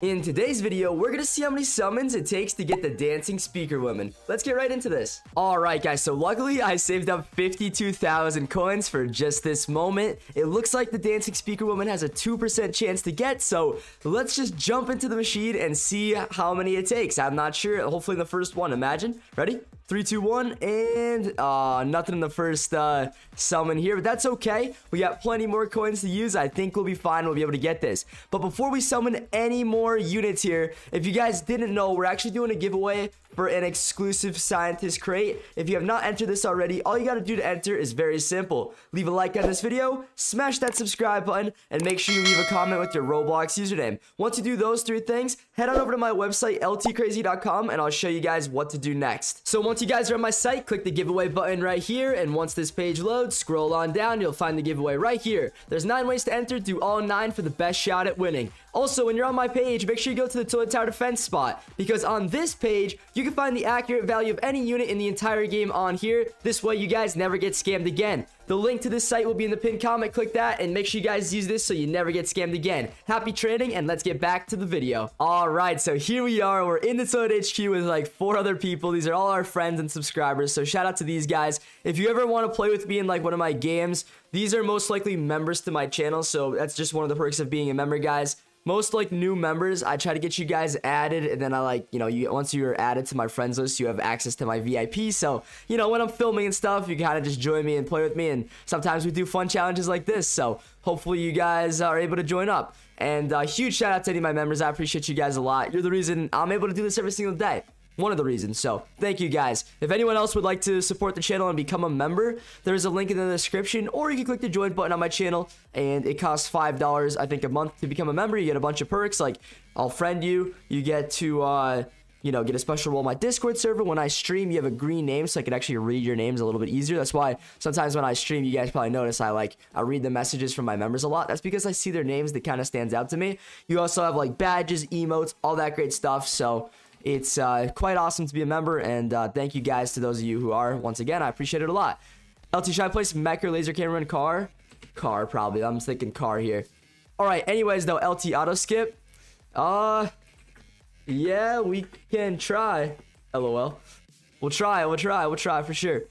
In today's video, we're gonna see how many summons it takes to get the Dancing Speakerwoman. Let's get right into this. All right, guys, so luckily I saved up 52,000 coins for just this moment. It looks like the Dancing Speakerwoman has a 2% chance to get, so let's just jump into the machine and see how many it takes. I'm not sure. Hopefully in the first one. Imagine. Ready? 3, 2, 1, and nothing in the first summon here, but that's okay. We got plenty more coins to use. I think we'll be fine. We'll be able to get this. But before we summon any more units here, if you guys didn't know, we're actually doing a giveaway for an exclusive scientist crate. If you have not entered this already, all you gotta do to enter is very simple. Leave a like on this video, smash that subscribe button, and make sure you leave a comment with your Roblox username. Once you do those three things, head on over to my website, ltkrazy.com, and I'll show you guys what to do next. So once you guys are on my site, click the giveaway button right here, and once this page loads, scroll on down, you'll find the giveaway right here. There's 9 ways to enter, do all 9 for the best shot at winning. Also, when you're on my page, make sure you go to the Toilet Tower Defense spot, because on this page, you can find the accurate value of any unit in the entire game on here. This way, you guys never get scammed again. The link to this site will be in the pinned comment. Click that and make sure you guys use this so you never get scammed again. Happy trading, and let's get back to the video. All right, so here we are. We're in the Toad HQ with like 4 other people. These are all our friends and subscribers, so shout out to these guys. If you ever want to play with me in like one of my games, these are most likely members to my channel, so that's just one of the perks of being a member, guys. Most like new members, I try to get you guys added, and then I like, you know, once you're added to my friends list, you have access to my VIP. So, you know, when I'm filming and stuff, you kind of just join me and play with me, and sometimes we do fun challenges like this. So hopefully you guys are able to join up. And huge shout out to any of my members. I appreciate you guys a lot. You're the reason I'm able to do this every single day. One of the reasons. So thank you guys. If anyone else would like to support the channel and become a member, there is a link in the description, or you can click the join button on my channel, and it costs $5 I think a month to become a member. You get a bunch of perks, like I'll friend you, you get to you know, get a special role on my Discord server. When I stream, you have a green name, so I can actually read your names a little bit easier. That's why sometimes when I stream, you guys probably notice I read the messages from my members a lot. That's because I see their names. That kind of stands out to me. You also have like badges, emotes, all that great stuff. So it's quite awesome to be a member, and thank you guys to those of you who are. Once again, I appreciate it a lot. LT, should I place mech or laser camera in car? Car, probably. I'm thinking car here. All right, anyways, though, LT auto skip. Yeah, we can try. LOL. We'll try for sure.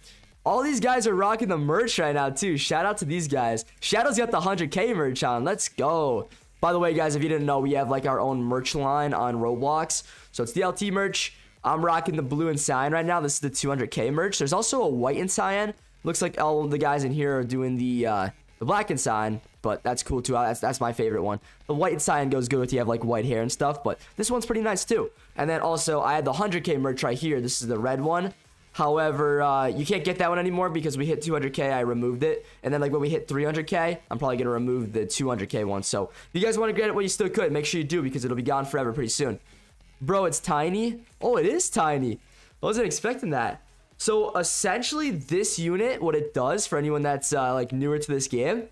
All these guys are rocking the merch right now, too. Shout out to these guys. Shadow's got the 100K merch on. Let's go. By the way, guys, if you didn't know, we have like our own merch line on Roblox. So it's the LT merch. I'm rocking the blue and cyan right now. This is the 200K merch. There's also a white and cyan. Looks like all of the guys in here are doing the black and cyan, but that's cool too. That's my favorite one. The white and cyan goes good if you have like white hair and stuff, but this one's pretty nice too. And then also I had the 100K merch right here. This is the red one. However, you can't get that one anymore because we hit 200K, I removed it. And then like when we hit 300K, I'm probably gonna remove the 200K one. So if you guys wanna get it while you still could, make sure you do, because it'll be gone forever pretty soon. Bro, it's tiny. Oh, it is tiny. I wasn't expecting that. So essentially this unit, what it does for anyone that's like newer to this game,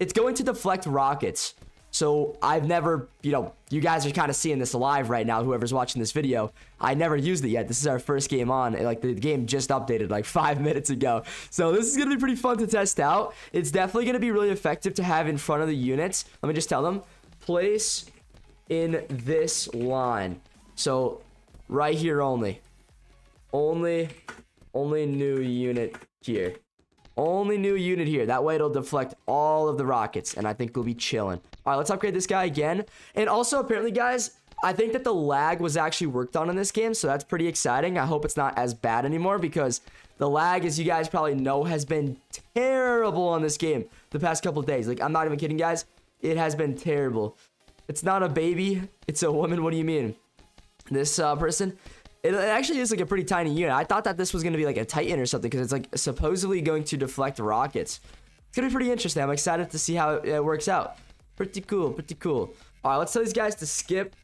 it's going to deflect rockets. So I've never, you know, you guys are kind of seeing this live right now, whoever's watching this video. I never used it yet. This is our first game on. Like, the game just updated like 5 minutes ago. So this is going to be pretty fun to test out. It's definitely going to be really effective to have in front of the units. Let me just tell them, place in this line. So right here only. Only new unit here. Only new unit here. That way it'll deflect all of the rockets, and I think we'll be chilling. All right, let's upgrade this guy again. And also, apparently, guys, I think that the lag was actually worked on in this game, so that's pretty exciting. I hope it's not as bad anymore, because the lag, as you guys probably know, has been terrible on this game the past couple of days. Like, I'm not even kidding, guys. It has been terrible. It's not a baby. It's a woman. What do you mean? This person... It actually is like a pretty tiny unit. I thought that this was going to be like a Titan or something, because it's like supposedly going to deflect rockets. It's going to be pretty interesting. I'm excited to see how it works out. Pretty cool, pretty cool. All right, let's tell these guys to skip.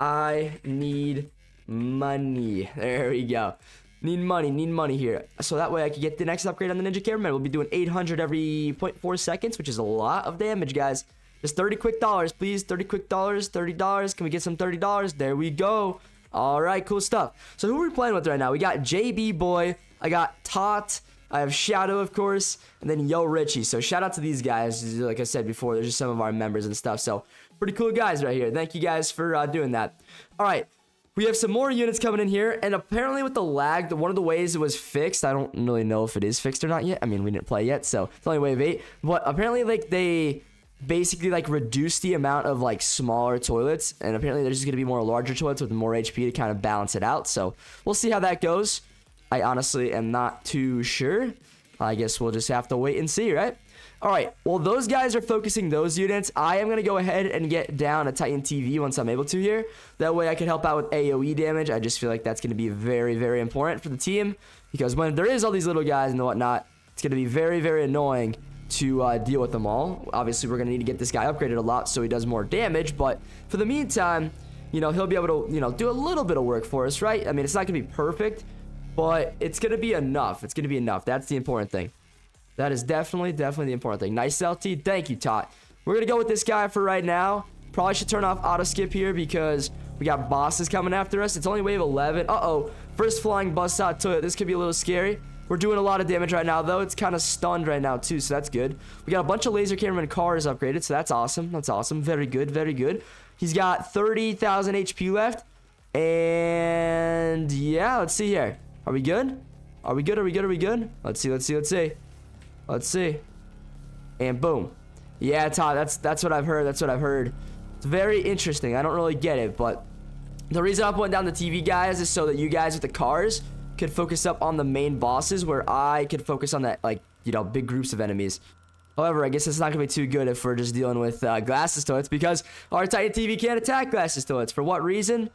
I need money. There we go. Need money here. So that way I can get the next upgrade on the Ninja Cameraman. We'll be doing 800 every 0.4 seconds, which is a lot of damage, guys. Just 30 quick dollars, please. 30 quick dollars, $30. Can we get some $30? There we go. All right, cool stuff. So who are we playing with right now? We got JB Boy. I got Tot. I have Shadow, of course, and then Yo Richie. So shout out to these guys. Like I said before, they're just some of our members and stuff. So Pretty cool guys right here. Thank you guys for doing that. All right. We have some more units coming in here, and apparently with the lag, one of the ways it was fixed, I don't really know if it is fixed or not yet. I mean, we didn't play yet, so it's only wave 8. But apparently, like, they basically, like, reduced the amount of, like, smaller toilets, and apparently there's just going to be more larger toilets with more HP to kind of balance it out. So we'll see how that goes. I honestly am not too sure. I guess we'll just have to wait and see, right? All right, well, those guys are focusing those units. I am going to go ahead and get down a Titan TV once I'm able to here. That way I can help out with AoE damage. I just feel like that's going to be very, very important for the team. Because when there is all these little guys and whatnot, it's going to be very, very annoying to deal with them all. Obviously, we're going to need to get this guy upgraded a lot so he does more damage. But for the meantime, you know, he'll be able to, you know, do a little bit of work for us, right? I mean, it's not going to be perfect, but it's going to be enough. It's going to be enough. That's the important thing. That is definitely the important thing. Nice LT. Thank you, Tot. We're going to go with this guy for right now. Probably should turn off auto-skip here because we got bosses coming after us. It's only wave 11. Uh-oh. First flying bus out to it. This could be a little scary. We're doing a lot of damage right now, though. It's kind of stunned right now, too, so that's good. We got a bunch of laser cameraman cars upgraded, so that's awesome. That's awesome. Very good. Very good. He's got 30,000 HP left. And, yeah, let's see here. Are we good? Are we good? Are we good? Are we good? Let's see. Let's see. Let's see. Let's see. And boom. Yeah, Todd, that's what I've heard. That's what I've heard. It's very interesting. I don't really get it, but the reason I'm putting down the TV guys is so that you guys with the cars could focus up on the main bosses where I could focus on that, like, you know, big groups of enemies. However, I guess it's not going to be too good if we're just dealing with glasses toilets because our Titan TV can't attack glasses toilets. For what reason?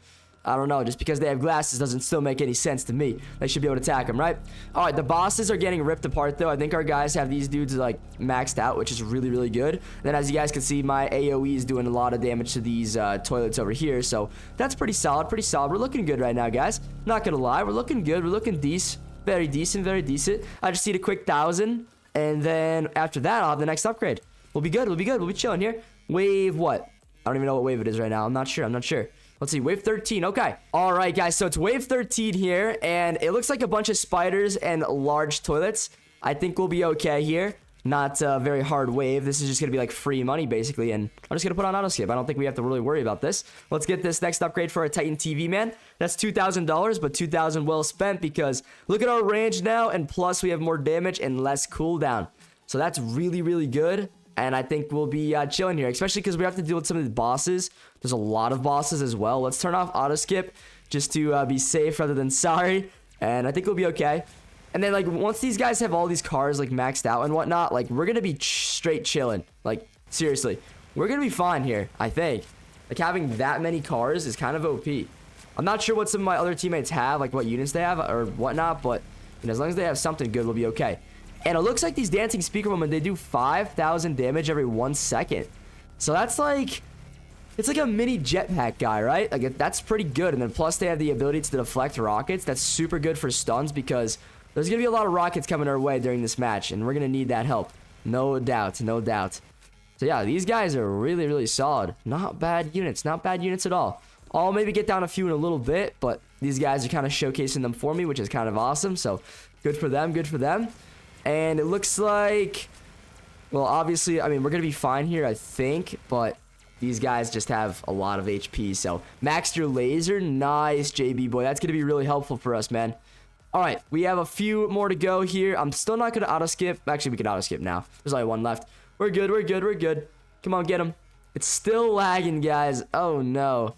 I don't know. Just because they have glasses doesn't still make any sense to me. They should be able to attack them, right? All right, the bosses are getting ripped apart, though. I think our guys have these dudes, like, maxed out, which is really, really good. And then, as you guys can see, my AoE is doing a lot of damage to these toilets over here. So, that's pretty solid, pretty solid. We're looking good right now, guys. Not gonna lie. We're looking good. We're looking decent. Very decent, very decent. I just need a quick 1,000. And then, after that, I'll have the next upgrade. We'll be good. We'll be good. We'll be chilling here. Wave what? I don't even know what wave it is right now. I'm not sure. I'm not sure. Let's see, wave 13, okay. All right, guys, so it's wave 13 here, and it looks like a bunch of spiders and large toilets. I think we'll be okay here. Not a very hard wave. This is just going to be like free money, basically, and I'm just going to put on auto-skip. I don't think we have to really worry about this. Let's get this next upgrade for our Titan TV, man. That's $2,000, but $2,000 well spent because look at our range now, and plus we have more damage and less cooldown. So that's really, really good. And I think we'll be chilling here, especially because we have to deal with some of the bosses. There's a lot of bosses as well. Let's turn off auto-skip just to be safe rather than sorry. And I think we'll be okay. And then, like, once these guys have all these cars, like, maxed out and whatnot, like, we're going to be straight chilling. Like, seriously. We're going to be fine here, I think. Like, having that many cars is kind of OP. I'm not sure what some of my other teammates have, like, what units they have or whatnot. But, you know, as long as they have something good, we'll be okay. And it looks like these Dancing Speakerwoman, they do 5,000 damage every 1 second. So that's like, it's like a mini jetpack guy, right? Like, that's pretty good. And then plus they have the ability to deflect rockets. That's super good for stuns because there's going to be a lot of rockets coming our way during this match. And we're going to need that help. No doubt, no doubt. So yeah, these guys are really, really solid. Not bad units, not bad units at all. I'll maybe get down a few in a little bit, but these guys are kind of showcasing them for me, which is kind of awesome. So good for them, good for them. And it looks like, well, obviously, I mean, we're going to be fine here, I think. But these guys just have a lot of HP. So, max your laser. Nice, JB Boy. That's going to be really helpful for us, man. All right, we have a few more to go here. I'm still not going to auto-skip. Actually, we can auto-skip now. There's only one left. We're good, we're good, we're good. Come on, get him. It's still lagging, guys. Oh, no.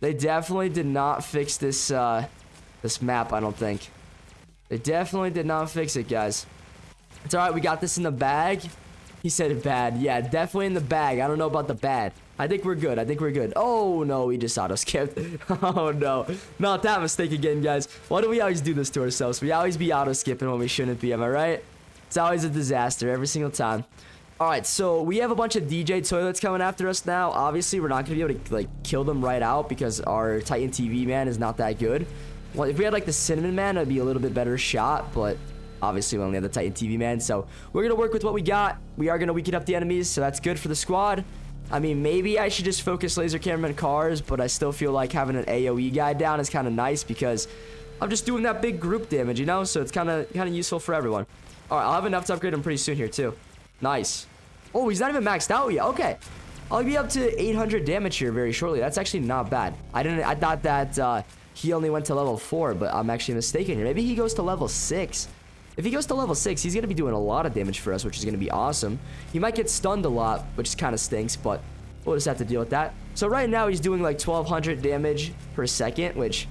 They definitely did not fix this, this map, I don't think. They definitely did not fix it, guys. It's alright, we got this in the bag. He said bad. Yeah, definitely in the bag. I don't know about the bad. I think we're good. I think we're good. Oh, no, we just auto-skipped. Oh, no. Not that mistake again, guys. Why do we always do this to ourselves? We always be auto-skipping when we shouldn't be, am I right? It's always a disaster every single time. Alright, so we have a bunch of DJ toilets coming after us now. Obviously, we're not going to be able to, like, kill them right out because our Titan TV man is not that good. Well, if we had, like, the Cinnamon Man, it would be a little bit better shot, but obviously, we only have the Titan TV, man. So, we're going to work with what we got. We are going to weaken up the enemies, so that's good for the squad. I mean, maybe I should just focus laser cameraman cars, but I still feel like having an AoE guy down is kind of nice because I'm just doing that big group damage, you know? So, it's kind of useful for everyone. All right, I'll have enough to upgrade him pretty soon here, too. Nice. Oh, he's not even maxed out yet. Okay. I'll be up to 800 damage here very shortly. That's actually not bad. I thought that he only went to level 4, but I'm actually mistaken here. Maybe he goes to level 6. If he goes to level 6, he's going to be doing a lot of damage for us, which is going to be awesome. He might get stunned a lot, which kind of stinks, but we'll just have to deal with that. So right now, he's doing like 1,200 damage per second, which,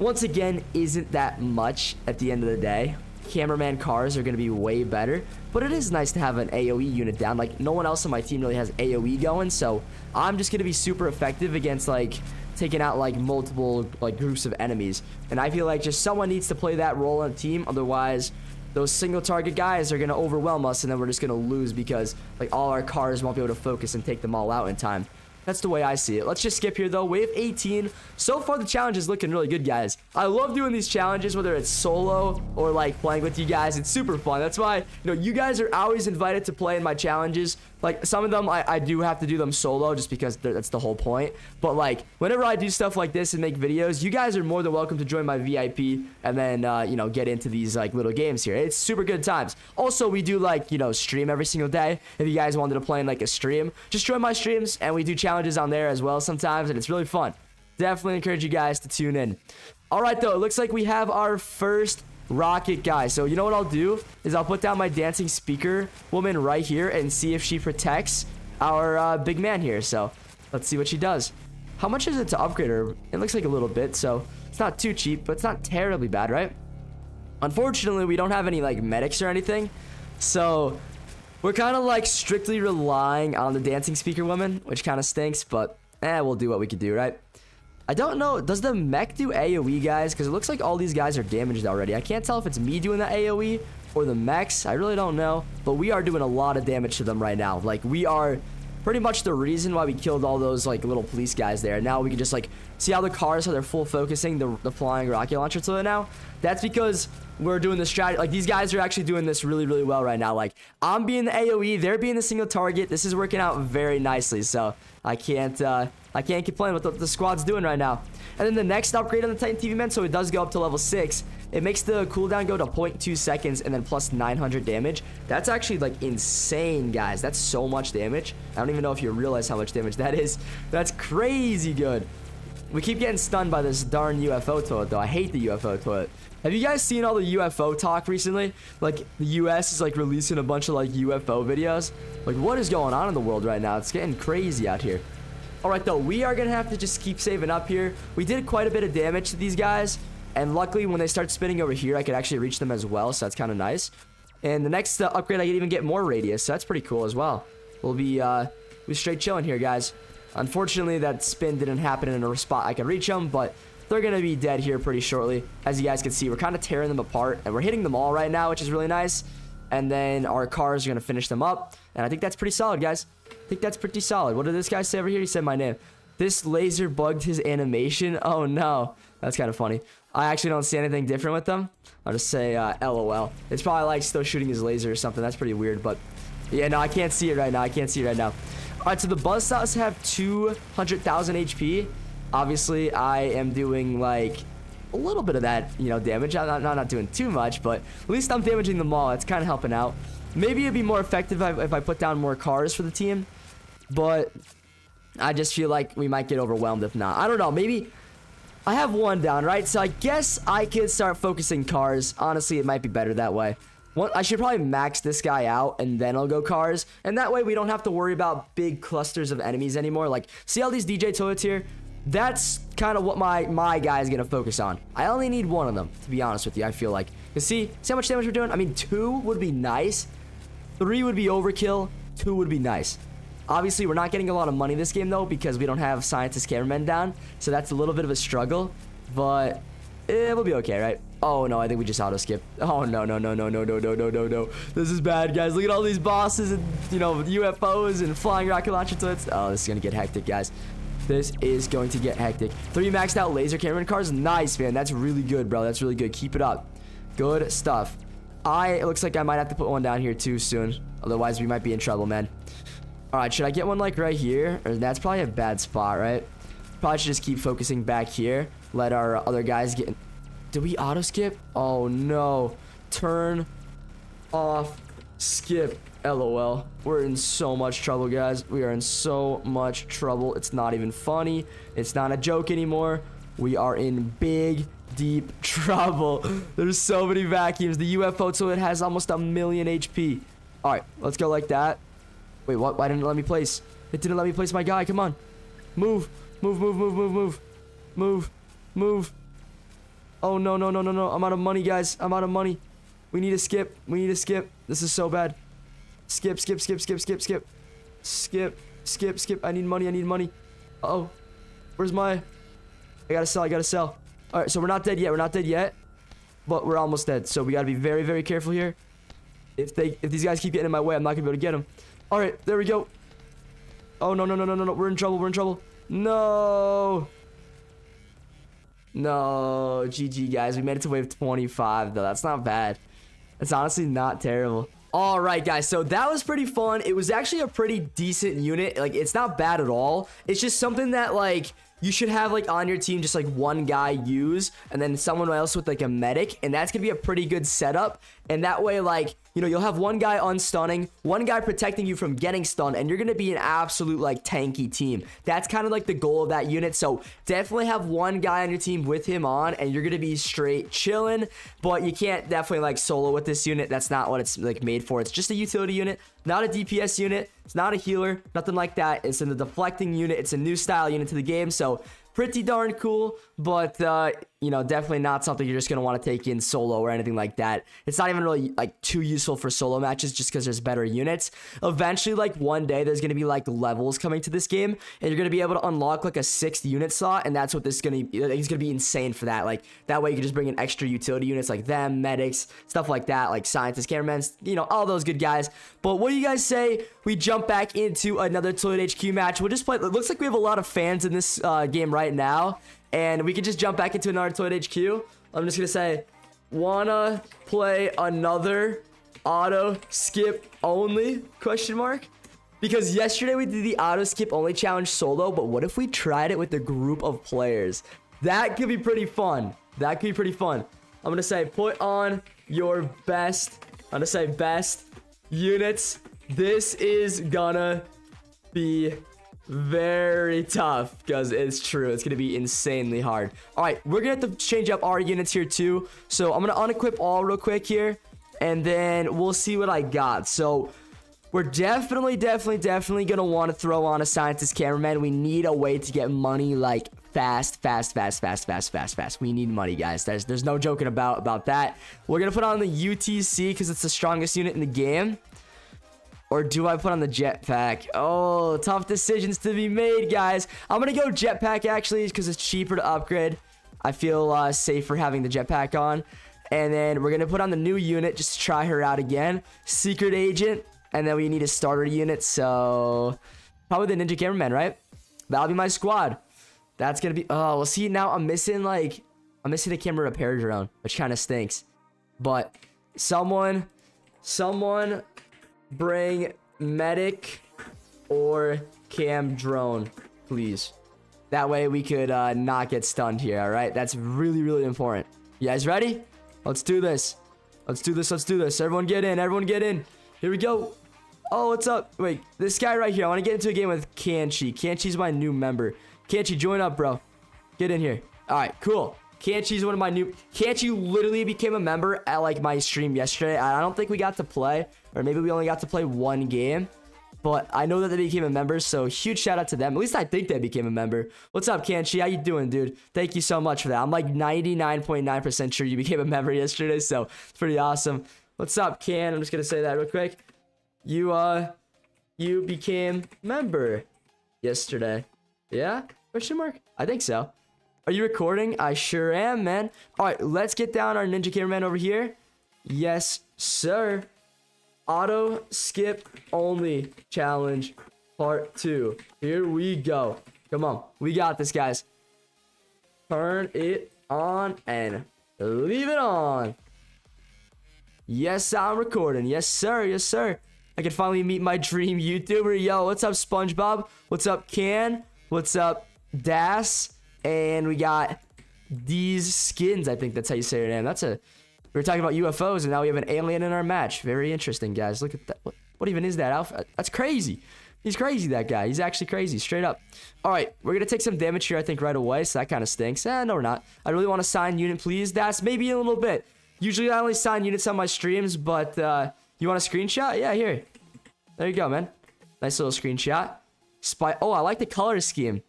once again, isn't that much at the end of the day. Cameraman cars are going to be way better, but it is nice to have an AoE unit down. Like, no one else on my team really has AoE going, so I'm just going to be super effective against, like, taking out like multiple like groups of enemies. And I feel like just someone needs to play that role on a team, otherwise those single target guys are gonna overwhelm us and then we're just gonna lose because like all our cars won't be able to focus and take them all out in time. That's the way I see it. Let's just skip here though. Wave 18. So far the challenge is looking really good, guys. I love doing these challenges, whether it's solo or like playing with you guys. It's super fun. That's why, you know, you guys are always invited to play in my challenges. Like some of them, I do have to do them solo just because that's the whole point. But like whenever I do stuff like this and make videos, you guys are more than welcome to join my VIP and then, you know, get into these like little games here. It's super good times. Also, we do like, you know, stream every single day. If you guys wanted to play in like a stream, just join my streams and we do challenges on there as well sometimes. And it's really fun. Definitely encourage you guys to tune in. All right, though, it looks like we have our first rocket guy. So you know what I'll do is I'll put down my dancing speaker woman right here and see if she protects our big man here. So let's see what she does. How much is it to upgrade her? It looks like a little bit, so it's not too cheap, but it's not terribly bad, right? Unfortunately, we don't have any like medics or anything, so we're kind of like strictly relying on the dancing speaker woman, which kind of stinks, but we'll do what we could do, right? I don't know. Does the mech do AoE, guys? Because it looks like all these guys are damaged already. I can't tell if it's me doing the AoE or the mechs. I really don't know. But we are doing a lot of damage to them right now. Like, we are pretty much the reason why we killed all those, like, little police guys there. Now we can just, like, see how the cars, how they're full focusing the flying rocket launcher to it now. That's because we're doing the strategy. Like, these guys are actually doing this really, really well right now. Like, I'm being the AoE. They're being the single target. This is working out very nicely. So, I can't complain with what the squad's doing right now. And then the next upgrade on the Titan TV Man, so it does go up to level 6. It makes the cooldown go to 0.2 seconds and then plus 900 damage. That's actually like insane, guys. That's so much damage. I don't even know if you realize how much damage that is. That's crazy good. We keep getting stunned by this darn UFO toilet, though. I hate the UFO toilet. Have you guys seen all the UFO talk recently? Like, the US is like releasing a bunch of like UFO videos. Like, what is going on in the world right now? It's getting crazy out here. All right, though, we are going to have to just keep saving up here. We did quite a bit of damage to these guys, and luckily when they start spinning over here, I could actually reach them as well, so that's kind of nice. And the next upgrade, I can even get more radius, so that's pretty cool as well. We'll be straight chilling here, guys. Unfortunately, that spin didn't happen in a spot I could reach them, but they're going to be dead here pretty shortly. As you guys can see, we're kind of tearing them apart, and we're hitting them all right now, which is really nice. And then our cars are going to finish them up, and I think that's pretty solid, guys. I think that's pretty solid. What did this guy say over here? He said my name. This laser bugged his animation. Oh, no. That's kind of funny. I actually don't see anything different with them. I'll just say LOL. It's probably like still shooting his laser or something. That's pretty weird, but yeah, no, I can't see it right now. I can't see it right now. All right, so the buzzsaws have 200,000 HP. Obviously, I am doing like a little bit of that, you know, damage. I'm not doing too much, but at least I'm damaging them all. It's kind of helping out. Maybe it'd be more effective if I put down more cars for the team. But I just feel like we might get overwhelmed if not. I don't know. Maybe I have one down, right? So I guess I could start focusing cars. Honestly, it might be better that way. I should probably max this guy out and then I'll go cars. And that way we don't have to worry about big clusters of enemies anymore. Like, see all these DJ toilets here? That's kind of what my guy is going to focus on. I only need one of them, to be honest with you, I feel like. You see how much damage we're doing? I mean, 2 would be nice. 3 would be overkill. 2 would be nice. Obviously, we're not getting a lot of money this game, though, because we don't have Scientist Cameraman down, so that's a little bit of a struggle, but it will be okay, right? Oh, no, I think we just auto-skip. Oh, no. This is bad, guys. Look at all these bosses and, you know, UFOs and flying rocket launcher turrets. Oh, this is going to get hectic, guys. This is going to get hectic. 3 maxed out laser cameraman cars. Nice, man. That's really good, bro. That's really good. Keep it up. Good stuff. It looks like I might have to put one down here too soon. Otherwise, we might be in trouble, man. All right, should I get one like right here? Or that's probably a bad spot, right? Probably should just keep focusing back here. Let our other guys get in. Did we auto skip? Oh no. Turn off skip. LOL. We're in so much trouble, guys. We are in so much trouble. It's not even funny. It's not a joke anymore. We are in big, deep trouble. There's so many vacuums. The UFO toilet has almost 1,000,000 HP. All right, let's go like that. Wait, what? Why didn't it let me place? It didn't let me place my guy. Come on. Move. Move, move, move, move, move. Move. Move. Oh, no, no, no, no, no. I'm out of money, guys. I'm out of money. We need to skip. We need to skip. This is so bad. Skip, skip, skip, skip, skip, skip. Skip, skip, skip. I need money. I need money. Uh-oh. Where's my... I gotta sell. I gotta sell. All right, so we're not dead yet. We're not dead yet. But we're almost dead. So we gotta be very, very careful here. If these guys keep getting in my way, I'm not gonna be able to get them. All right, there we go. Oh, no, no, no, no, no, no. We're in trouble. We're in trouble. No. No. GG, guys. We made it to wave 25, though. That's not bad. It's honestly not terrible. All right, guys, so that was pretty fun. It was actually a pretty decent unit. Like, it's not bad at all. It's just something that, like... you should have, like, on your team just, like, one guy use and then someone else with, like, a medic. And that's going to be a pretty good setup. And that way, like, you know, you'll have one guy unstunning, one guy protecting you from getting stunned. And you're going to be an absolute, like, tanky team. That's kind of, like, the goal of that unit. So definitely have one guy on your team with him on and you're going to be straight chilling. But you can't definitely, like, solo with this unit. That's not what it's, like, made for. It's just a utility unit, not a DPS unit. It's not a healer, nothing like that. It's in the deflecting unit. It's a new style unit to the game, so pretty darn cool, but, you know, definitely not something you're just going to want to take in solo or anything like that. It's not even really, like, too useful for solo matches just because there's better units. Eventually, like, one day, there's going to be, like, levels coming to this game, and you're going to be able to unlock, like, a 6th unit slot, and that's what this is going to... it's going to be insane for that. Like, that way you can just bring in extra utility units like them, medics, stuff like that, like scientists, cameramen, you know, all those good guys. But what do you guys say we jump back into another Toilet HQ match? We'll just play... it looks like we have a lot of fans in this game right now, and we can just jump back into another Toilet HQ. I'm just gonna say, wanna play another auto skip only ? Because yesterday we did the auto skip only challenge solo, but what if we tried it with a group of players? That could be pretty fun. That could be pretty fun. I'm gonna say, put on your best. I'm gonna say best units. This is gonna be very tough, because it's true, it's gonna be insanely hard. All right, we're gonna have to change up our units here too, so I'm gonna unequip all real quick here, and then we'll see what I got. So we're definitely gonna want to throw on a scientist cameraman. We need a way to get money, like, fast. We need money, guys. There's no joking about that. We're gonna put on the UTC because it's the strongest unit in the game. Or do I put on the jetpack? Oh, tough decisions to be made, guys. I'm going to go jetpack, actually, because it's cheaper to upgrade. I feel safer having the jetpack on. And then we're going to put on the new unit just to try her out again. Secret agent. And then we need a starter unit, so... probably the Ninja Cameraman, right? That'll be my squad. That's going to be... oh, well, see, now I'm missing, like... I'm missing a camera repair drone, which kind of stinks. But someone... bring medic or cam drone, please. That way we could not get stunned here. All right, that's really important. You guys ready? Let's do this. Let's do this. Everyone get in. Here we go. Oh, what's up? Wait, this guy right here. I want to get into a game with Kanchi. Kanchi's my new member. Kanchi, join up, bro. Get in here. All right, cool. Kanchi's one of my new... Kanchi literally became a member at, like, my stream yesterday. I don't think we got to play, or maybe we only got to play one game, but I know that they became a member, so huge shout out to them. At least I think they became a member. What's up, Kanchi? How you doing, dude? Thank you so much for that. I'm, like, 99.9% sure you became a member yesterday, so it's pretty awesome. What's up, Kan? I'm just gonna say that real quick. You became member yesterday. Yeah? Question mark? I think so. Are you recording? I sure am, man. All right, let's get down our Ninja Cameraman over here. Yes, sir. Auto skip only challenge part 2. Here we go. Come on. We got this, guys. Turn it on and leave it on. Yes, I'm recording. Yes, sir. Yes, sir. I can finally meet my dream YouTuber. Yo, what's up, SpongeBob? What's up, Kan? What's up, Das? And we got these skins. I think that's how you say your name. That's a... we were talking about UFOs, and now we have an alien in our match. Very interesting, guys. Look at that. What? What even is that outfit? That's crazy. He's crazy, that guy. He's actually crazy, straight up. All right, we're going to take some damage here, I think, right away, so that kind of stinks. Eh, no, we're not. I really want to sign unit, please. That's maybe in a little bit. Usually, I only sign units on my streams, but you want a screenshot? Yeah, here. There you go, man. Nice little screenshot. Oh, I like the color scheme.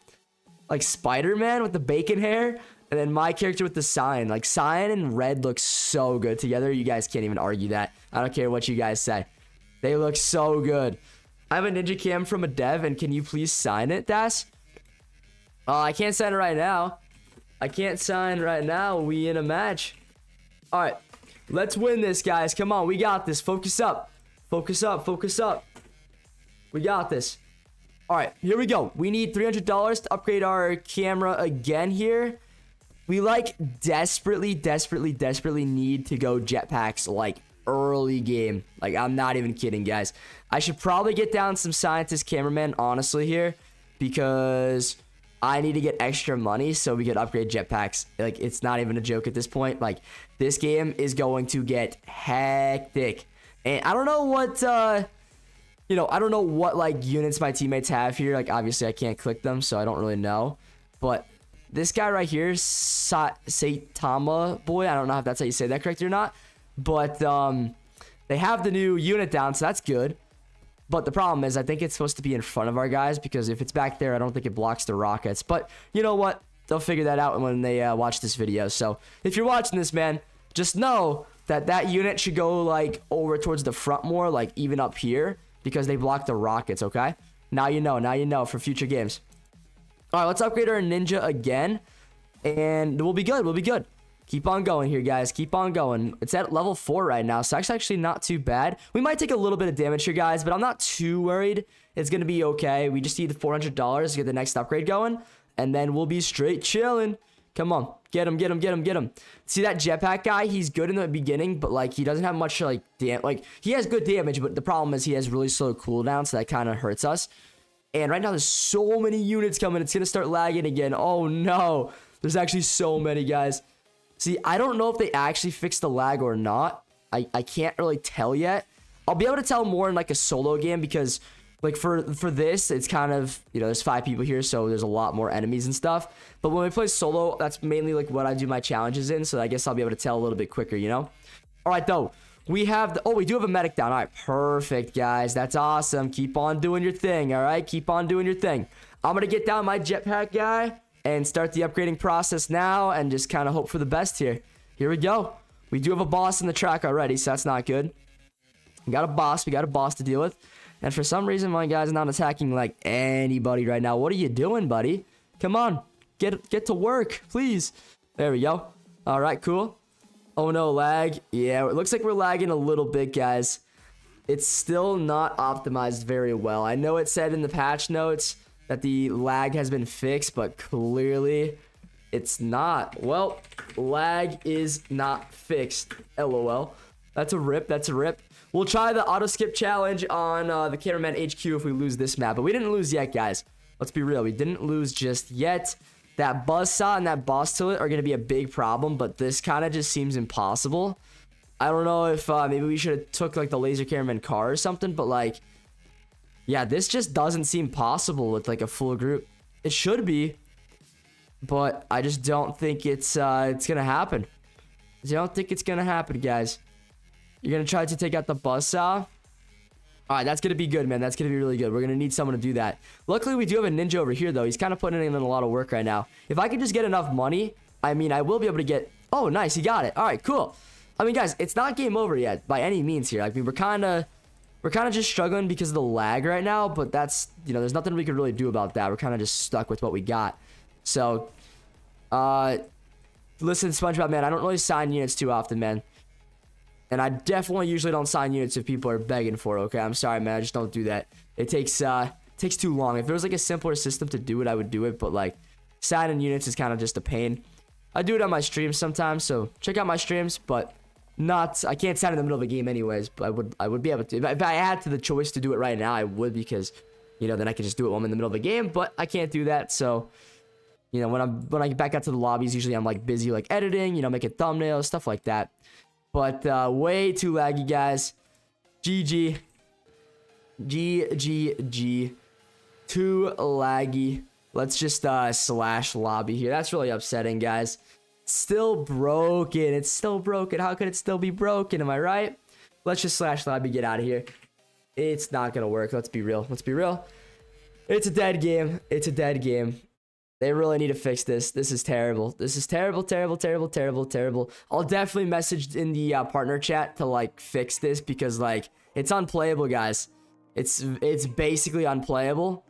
Like Spider-Man with the bacon hair, and then my character with the sign. Like, sign and red look so good together. You guys can't even argue that. I don't care what you guys say. They look so good. I have a Ninja Cam from a dev, and can you please sign it, Das? I can't sign it right now. I can't sign right now. We in a match. All right. Let's win this, guys. Come on. We got this. Focus up. Focus up. Focus up. We got this. All right. Here we go. We need $300 to upgrade our camera again here. We, like, desperately need to go jetpacks, like, early game. Like, I'm not even kidding, guys. I should probably get down some Scientist Cameraman, honestly, here, because I need to get extra money so we can upgrade jetpacks. Like, it's not even a joke at this point. Like, this game is going to get hectic, and I don't know what you know, I don't know what, like, units my teammates have here. Like, obviously I can't click them, so I don't really know. But this guy right here, Saitama boy, I don't know if that's how you say that correctly or not. But they have the new unit down, so that's good. But the problem is, I think it's supposed to be in front of our guys, because if it's back there, I don't think it blocks the rockets. But you know what? They'll figure that out when they watch this video. So if you're watching this, man, just know that that unit should go, like, over towards the front more, like, even up here, because they block the rockets, okay? Now you know. Now you know for future games. All right, let's upgrade our Ninja again, and we'll be good. We'll be good. Keep on going here, guys. Keep on going. It's at level 4 right now, so that's actually not too bad. We might take a little bit of damage here, guys, but I'm not too worried. It's going to be okay. We just need the $400 to get the next upgrade going, and then we'll be straight chilling. Come on. Get him, get him, get him, get him. See that jetpack guy? He's good in the beginning, but, like, he doesn't have much, like, damage. Like, he has good damage, but the problem is he has really slow cooldown, so that kind of hurts us. And right now, there's so many units coming. It's going to start lagging again. Oh, no. There's actually so many, guys. See, I don't know if they actually fixed the lag or not. I can't really tell yet. I'll be able to tell more in, like, a solo game, because, like, for this, it's kind of, you know, there's 5 people here, so there's a lot more enemies and stuff. But when we play solo, that's mainly, like, what I do my challenges in, so I guess I'll be able to tell a little bit quicker, you know? All right, though. We have the... Oh, we do have a medic down. All right, perfect, guys. That's awesome. Keep on doing your thing, all right? Keep on doing your thing. I'm going to get down my jetpack guy and start the upgrading process now, and just kind of hope for the best here. Here we go. We do have a boss in the track already, so that's not good. We got a boss. We got a boss to deal with. And for some reason, my guy's not attacking, like, anybody right now. What are you doing, buddy? Come on. Get to work, please. There we go. All right, cool. Oh, no, lag. Yeah, it looks like we're lagging a little bit, guys. It's still not optimized very well. I know it said in the patch notes that the lag has been fixed, but clearly it's not. Well, lag is not fixed. LOL. That's a rip. That's a rip. We'll try the auto skip challenge on the Cameraman HQ if we lose this map, but we didn't lose yet, guys. Let's be real. We didn't lose just yet. That buzzsaw and that boss toilet are going to be a big problem, but this kind of just seems impossible. I don't know if maybe we should have took, like, the laser cameraman car or something, but, like, yeah, this just doesn't seem possible with, like, a full group. It should be, but I just don't think it's gonna happen. I don't think it's gonna happen, guys. You're gonna try to take out the buzzsaw? Alright, that's gonna be good, man. That's gonna be really good. We're gonna need someone to do that. Luckily, we do have a ninja over here, though. He's kind of putting in a lot of work right now. If I could just get enough money, I mean, I will be able to get... Oh, nice. He got it. Alright, cool. I mean, guys, it's not game over yet by any means here. I mean, we're kind of just struggling because of the lag right now, but that's, you know, there's nothing we could really do about that. We're kind of just stuck with what we got. So, listen, SpongeBob, man, I don't really sign units too often, man. And I definitely usually don't sign units if people are begging for it, okay? I'm sorry, man. I just don't do that. It takes too long. If there was, like, a simpler system to do it, I would do it, but, like, signing units is kind of just a pain. I do it on my streams sometimes, so check out my streams, but... I can't sign in the middle of a game anyways, but I would be able to. If I had to the choice to do it right now, I would, because, you know, then I could just do it while I'm in the middle of a game, but I can't do that. So, you know, when I get back out to the lobbies, usually I'm, like, busy, like, editing, you know, making thumbnails, stuff like that. But way too laggy, guys. GG. GGG. Too laggy. Let's just slash lobby here. That's really upsetting, guys. It's still broken. It's still broken. How could it still be broken? Am I right? Let's just slash lobby, get out of here. It's not gonna work. Let's be real. Let's be real. It's a dead game. It's a dead game. They really need to fix this. This is terrible. This is terrible, terrible, terrible, terrible, terrible. I'll definitely message in the partner chat to like fix this, because like it's unplayable, guys. It's basically unplayable.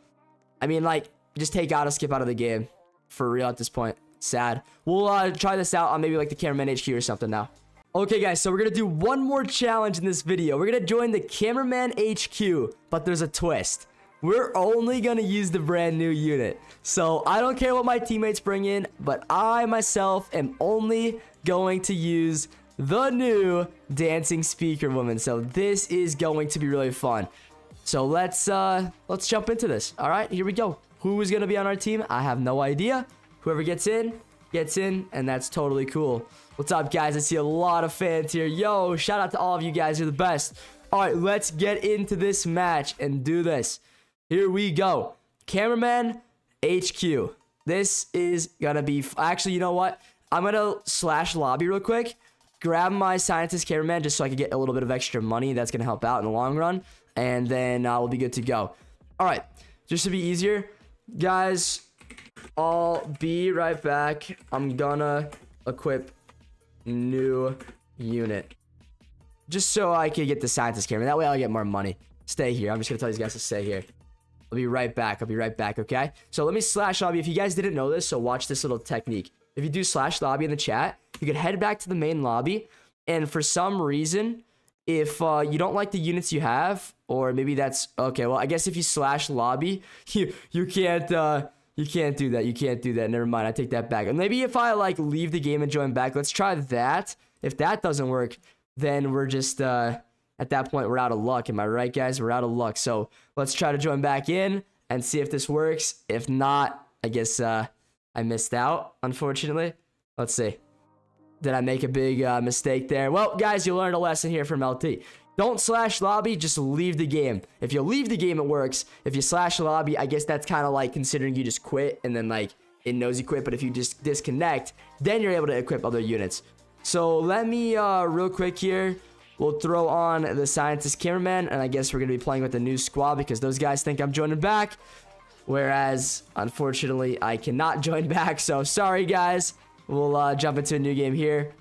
I mean, like, just take out or skip out of the game for real at this point. Sad. We'll try this out on maybe like the Cameraman HQ or something now. Okay, guys, so we're gonna do one more challenge in this video. We're gonna join the Cameraman HQ, but there's a twist. We're only gonna use the brand new unit. So I don't care what my teammates bring in, but I myself am only going to use the new Dancing Speakerwoman. So this is going to be really fun. So let's jump into this. All right, here we go. Who is gonna be on our team? I have no idea. Whoever gets in, and that's totally cool. What's up, guys? I see a lot of fans here. Yo, shout out to all of you guys. You're the best. All right, let's get into this match and do this. Here we go. Cameraman HQ. This is gonna be... Actually, you know what? I'm gonna slash lobby real quick. Grab my Scientist Cameraman just so I can get a little bit of extra money. That's gonna help out in the long run. And then we'll be good to go. All right, just to be easier, guys... I'll be right back. I'm gonna equip new unit just so I can get the Scientist Camera. That way I'll get more money. Stay here. I'm just gonna tell these guys to stay here. I'll be right back. I'll be right back. Okay, so let me slash lobby. If you guys didn't know this, so watch this little technique. If you do slash lobby in the chat, you could head back to the main lobby, and for some reason, if you don't like the units you have, or maybe that's okay, well, I guess if you slash lobby, you can't you can't do that. You can't do that. Never mind. I take that back. And maybe if I like leave the game and join back, let's try that. If that doesn't work, then we're just at that point we're out of luck. Am I right, guys? We're out of luck. So let's try to join back in and see if this works. If not, I guess I missed out, unfortunately. Let's see. Did I make a big mistake there? Well, guys, you learned a lesson here from LT. Don't slash lobby, just leave the game. If you leave the game, it works. If you slash lobby, I guess that's kind of like considering you just quit, and then like it knows you quit. But if you just disconnect, then you're able to equip other units. So let me real quick here, we'll throw on the Scientist Cameraman, and I guess we're gonna be playing with the new squad because those guys think I'm joining back, whereas unfortunately I cannot join back. So sorry, guys. We'll jump into a new game here.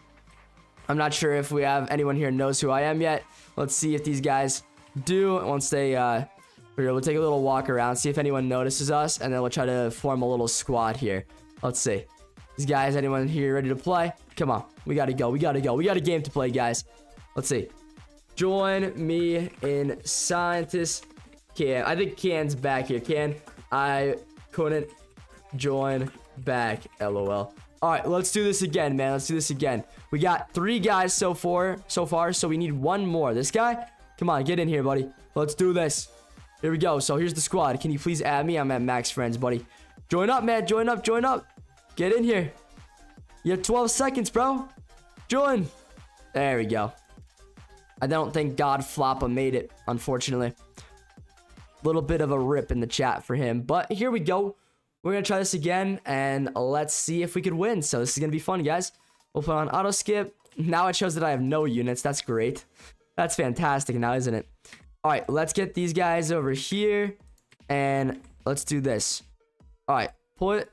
I'm not sure if we have anyone here knows who I am yet. Let's see if these guys do. Once they, we'll take a little walk around, see if anyone notices us, and then we'll try to form a little squad here. Let's see. These guys, anyone here ready to play? Come on. We gotta go. We gotta go. We got a game to play, guys. Let's see. Join me in Scientist Cam. I think Can's back here. Can, I couldn't join back. LOL. All right, let's do this again, man. Let's do this again. We got three guys so far, so we need one more. This guy? Come on, get in here, buddy. Let's do this. Here we go. So here's the squad. Can you please add me? I'm at max friends, buddy. Join up, man. Join up, join up. Get in here. You have 12 seconds, bro. Join. There we go. I don't think God Floppa made it, unfortunately. A little bit of a rip in the chat for him, but here we go. We're going to try this again, and let's see if we could win. So this is going to be fun, guys. We'll put on auto skip. Now it shows that I have no units. That's great. That's fantastic now, isn't it? All right, let's get these guys over here, and let's do this. All right, put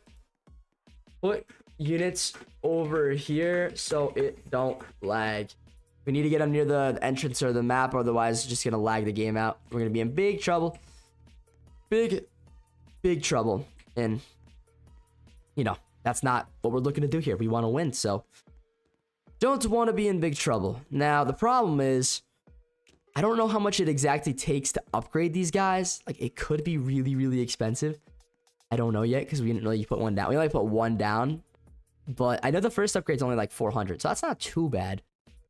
units over here so it don't lag. We need to get them near the entrance or the map, otherwise it's just going to lag the game out. We're going to be in big trouble. Big trouble. And, you know, that's not what we're looking to do here. We want to win, so don't want to be in big trouble. Now, the problem is, I don't know how much it exactly takes to upgrade these guys. Like, it could be really, really expensive. I don't know yet because we didn't really put one down. We only put one down, but I know the first upgrade's only like 400, so that's not too bad.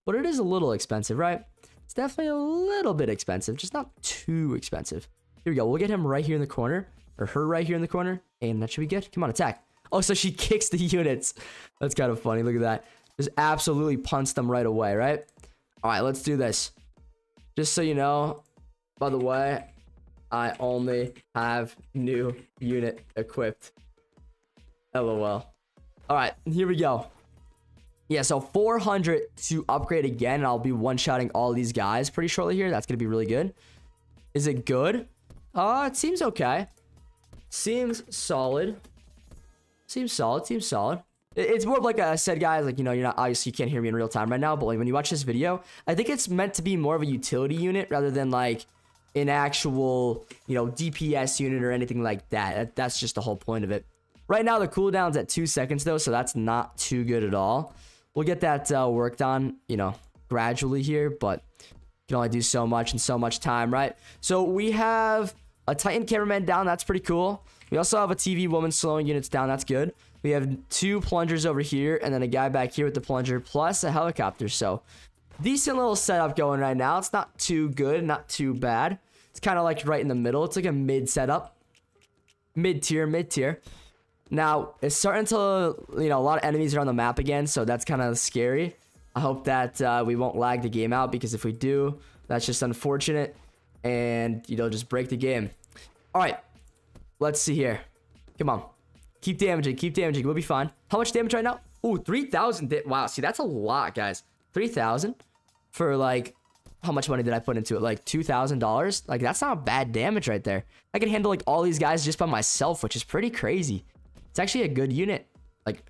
But it is a little expensive, right? It's definitely a little bit expensive, just not too expensive. Here we go. We'll get him right here in the corner. Or her right here in the corner. And that should be good. Come on, attack. Oh, so she kicks the units. That's kind of funny. Look at that. Just absolutely punts them right away, right? All right, let's do this. Just so you know, by the way, I only have new unit equipped. LOL. All right, here we go. Yeah, so 400 to upgrade again, and I'll be one-shotting all these guys pretty shortly here. That's going to be really good. Is it good? It seems okay. Seems solid. Seems solid. Seems solid. It's more of like I said, guys, like, you know, you're not, obviously you can't hear me in real time right now, but like when you watch this video, I think it's meant to be more of a utility unit rather than like an actual, you know, DPS unit or anything like that. That's just the whole point of it. Right now, the cooldown's at 2 seconds though, so that's not too good at all. We'll get that worked on, you know, gradually here, but you can only do so much in so much time, right? So we have a Titan cameraman down. That's pretty cool. We also have a TV woman slowing units down. That's good. We have 2 plungers over here and then a guy back here with the plunger plus a helicopter. So decent little setup going right now. It's not too good, not too bad. It's kind of like right in the middle. It's like a mid setup. Mid-tier, mid-tier. Now, it's starting to, you know, a lot of enemies are on the map again, so that's kind of scary. I hope that we won't lag the game out, because if we do, that's just unfortunate and, you know, just break the game. All right, let's see here. Come on. Keep damaging, keep damaging. We'll be fine. How much damage right now? Ooh, 3,000. Wow, see, that's a lot, guys. 3,000 for, like, how much money did I put into it? Like, $2,000? Like, that's not bad damage right there. I can handle, like, all these guys just by myself, which is pretty crazy. It's actually a good unit. Like,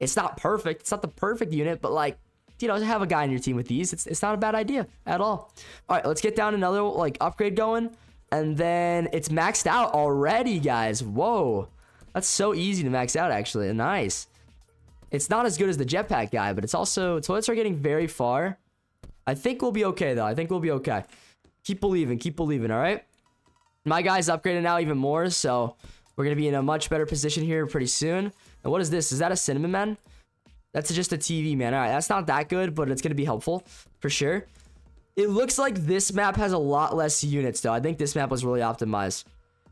it's not perfect. It's not the perfect unit, but like, you know, to have a guy on your team with these, it's not a bad idea at all. All right, let's get down another like upgrade going, and then it's maxed out already, guys. Whoa, that's so easy to max out actually. Nice. It's not as good as the jetpack guy, but it's also toilets are getting very far. I think we'll be okay though. I think we'll be okay. Keep believing. Keep believing. All right, my guy's upgraded now even more, so. We're going to be in a much better position here pretty soon. And what is this? Is that a cinnamon man? That's just a TV man. All right, that's not that good, but it's going to be helpful for sure. It looks like this map has a lot less units, though. I think this map was really optimized.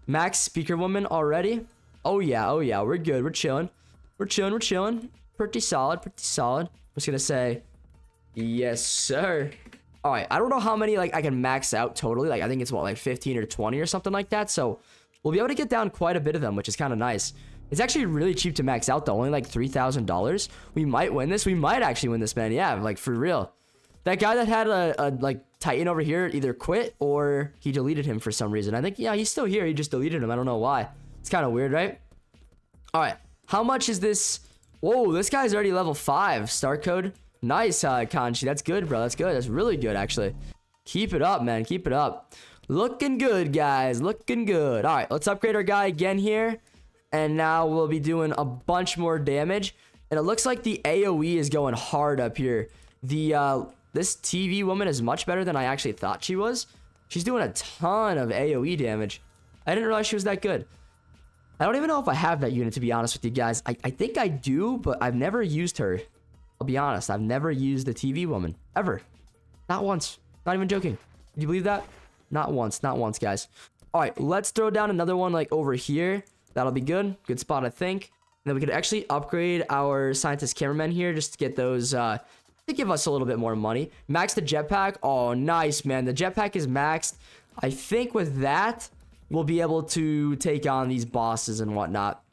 Max Speakerwoman already. Oh, yeah. Oh, yeah. We're good. We're chilling. We're chilling. We're chilling. Pretty solid. Pretty solid. I'm just going to say, yes, sir. All right. I don't know how many like I can max out totally. Like I think it's what, like 15 or 20 or something like that. So we'll be able to get down quite a bit of them, which is kind of nice. It's actually really cheap to max out, though. Only like $3,000. We might win this. We might actually win this, man. Yeah, like for real. That guy that had a like Titan over here either quit or he deleted him for some reason. I think, yeah, he's still here. He just deleted him. I don't know why. It's kind of weird, right? All right. How much is this? Whoa, this guy's already level 5. Star code. Nice, Kanchi. That's good, bro. That's good. That's really good, actually. Keep it up, man. Keep it up. Looking good, guys. Looking good. All right, let's upgrade our guy again here. And now we'll be doing a bunch more damage. And it looks like the AoE is going hard up here. The this TV woman is much better than I actually thought she was. She's doing a ton of AoE damage. I didn't realize she was that good. I don't even know if I have that unit, to be honest with you guys. I think I do, but I've never used her. I'll be honest. I've never used the TV woman. Ever. Not once. Not even joking. Do you believe that? Not once, not once, guys. All right, let's throw down another one like over here. That'll be good. Good spot, I think. And then we could actually upgrade our Scientist Cameraman here just to get those, to give us a little bit more money. Max the jetpack. Oh, nice, man. The jetpack is maxed. I think with that, we'll be able to take on these bosses and whatnot.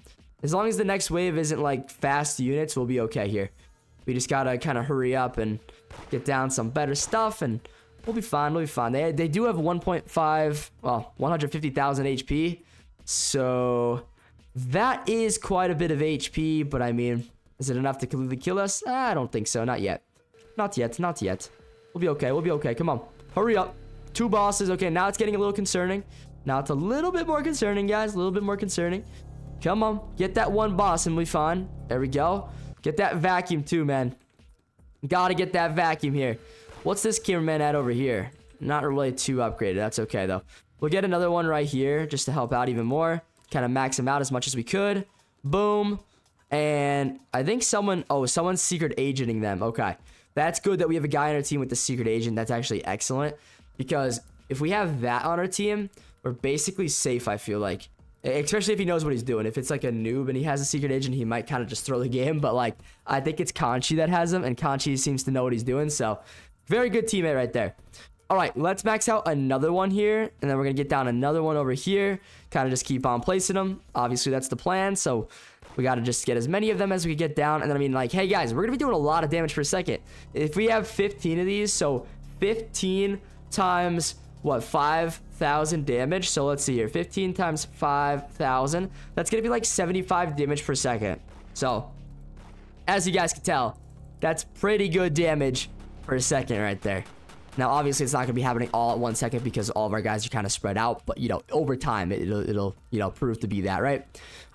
As long as the next wave isn't like fast units, we'll be okay here. We just gotta kind of hurry up and get down some better stuff and we'll be fine. We'll be fine. They do have 1.5, well, 150,000 HP. So that is quite a bit of HP. But I mean, is it enough to completely kill us? I don't think so. Not yet. Not yet. Not yet. We'll be okay. We'll be okay. Come on. Hurry up. 2 bosses. Okay, now it's getting a little concerning. Now it's a little bit more concerning, guys. A little bit more concerning. Come on. Get that 1 boss and we'll be fine. There we go. Get that vacuum too, man. Gotta get that vacuum here. What's this cameraman at over here? Not really too upgraded. That's okay, though. We'll get another one right here just to help out even more. Kind of max him out as much as we could. Boom. And I think someone... Oh, someone's secret agenting them. Okay. That's good that we have a guy on our team with the secret agent. That's actually excellent. Because if we have that on our team, we're basically safe, I feel like. Especially if he knows what he's doing. If it's like a noob and he has a secret agent, he might kind of just throw the game. But, like, I think it's Kanchi that has him. And Kanchi seems to know what he's doing, so... Very good teammate right there. All right, let's max out another one here, and then we're gonna get down another one over here. Kind of just keep on placing them. Obviously, that's the plan, so we got to just get as many of them as we get down. And then, I mean, like, hey, guys, we're gonna be doing a lot of damage per second. If we have 15 of these, so 15 times, what, 5,000 damage? So let's see here, 15 times 5,000. That's gonna be like 75 damage per second. So, as you guys can tell, that's pretty good damage per second right there. Now, obviously, it's not going to be happening all at 1 second because all of our guys are kind of spread out. But, you know, over time, it'll you know, prove to be that, right?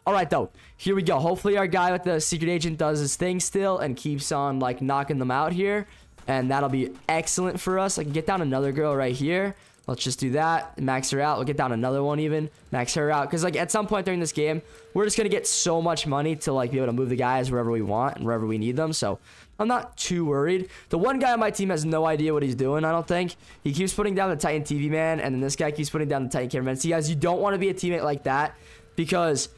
All right, though. Here we go. Hopefully, our guy with the secret agent does his thing still and keeps on, like, knocking them out here. And that'll be excellent for us. I can get down another girl right here. Let's just do that. Max her out. We'll get down another one even. Max her out. Because, like, at some point during this game, we're just going to get so much money to, like, be able to move the guys wherever we want and wherever we need them. So I'm not too worried. The one guy on my team has no idea what he's doing, I don't think. He keeps putting down the Titan TV man, and then this guy keeps putting down the Titan cameraman. See, guys, you don't want to be a teammate like that, because